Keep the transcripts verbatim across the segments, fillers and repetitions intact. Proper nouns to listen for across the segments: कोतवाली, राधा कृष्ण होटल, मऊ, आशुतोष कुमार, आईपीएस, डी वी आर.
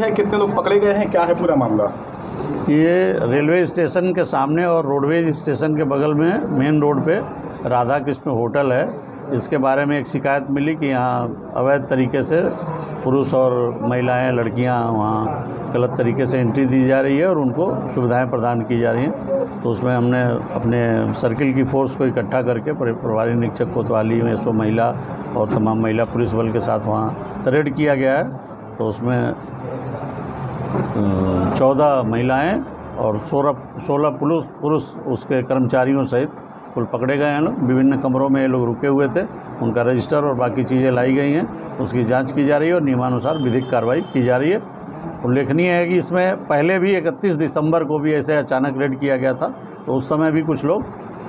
है कितने लोग पकड़े गए हैं, क्या है पूरा मामला? ये रेलवे स्टेशन के सामने और रोडवेज स्टेशन के बगल में मेन रोड पे राधा कृष्ण होटल है। इसके बारे में एक शिकायत मिली कि यहाँ अवैध तरीके से पुरुष और महिलाएं, लड़कियाँ वहाँ गलत तरीके से एंट्री दी जा रही है और उनको सुविधाएं प्रदान की जा रही हैं। तो उसमें हमने अपने सर्किल की फोर्स को इकट्ठा करके प्रभारी निरीक्षक कोतवाली में सौ महिला और तमाम महिला पुलिस बल के साथ वहाँ रेड किया गया है। तो उसमें चौदह महिलाएं और सोलह सोलह पुरुष पुरुष उसके कर्मचारियों सहित कुल पकड़े गए हैं। लोग विभिन्न कमरों में ये लोग रुके हुए थे, उनका रजिस्टर और बाकी चीज़ें लाई गई हैं, उसकी जांच की जा रही है और नियमानुसार विधिक कार्रवाई की जा रही है। उल्लेखनीय है कि इसमें पहले भी इकतीस दिसंबर को भी ऐसे अचानक रेड किया गया था, तो उस समय भी कुछ लोग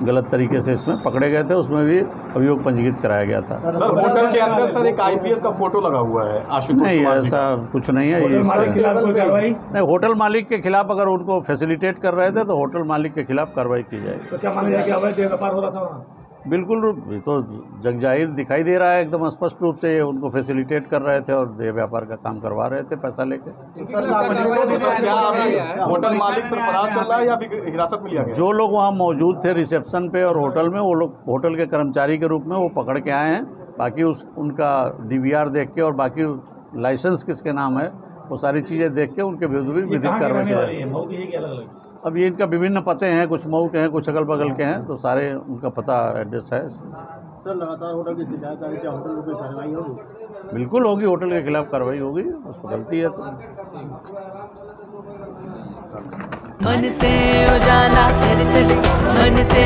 गलत तरीके से इसमें पकड़े गए थे, उसमें भी अभियोग पंजीकृत कराया गया था। सर होटल के अंदर सर एक आईपीएस का फोटो लगा हुआ है, आशुतोष कुमार जी का। नहीं, ऐसा कुछ नहीं है। होटल मालिक के खिलाफ नहीं, होटल मालिक के खिलाफ अगर उनको फैसिलिटेट कर रहे थे तो होटल मालिक के खिलाफ कार्रवाई की जाएगी। तो क्या माना जाए कि अवैध व्यापार हो रहा था? बिल्कुल, तो जग जाहिर दिखाई दे रहा है, एकदम स्पष्ट रूप से उनको फैसिलिटेट कर रहे थे और व्यापार का काम करवा रहे थे पैसा लेके। होटल मालिक सर फरार चल रहा है या हिरासत में लिया गया? जो लोग वहाँ मौजूद थे रिसेप्शन पे और होटल में, वो लोग होटल के कर्मचारी के रूप में वो पकड़ के आए हैं। बाकी उस उनका डी वी आर देख के और बाकी लाइसेंस किसके नाम है वो सारी चीज़ें देख के उनके विरुद्ध भी विधिक कार्रवाई की। अब ये इनका विभिन्न पते हैं, कुछ मऊ के हैं, कुछ अगल बगल के हैं, तो सारे उनका पता एड्रेस है। सर लगातार होटल की शिकायत आ रही है, होटल पे कार्रवाई होगी? बिल्कुल होगी, होटल के खिलाफ कार्रवाई होगी, उसको गलती है तो। मन से उजाला कर चले, मन से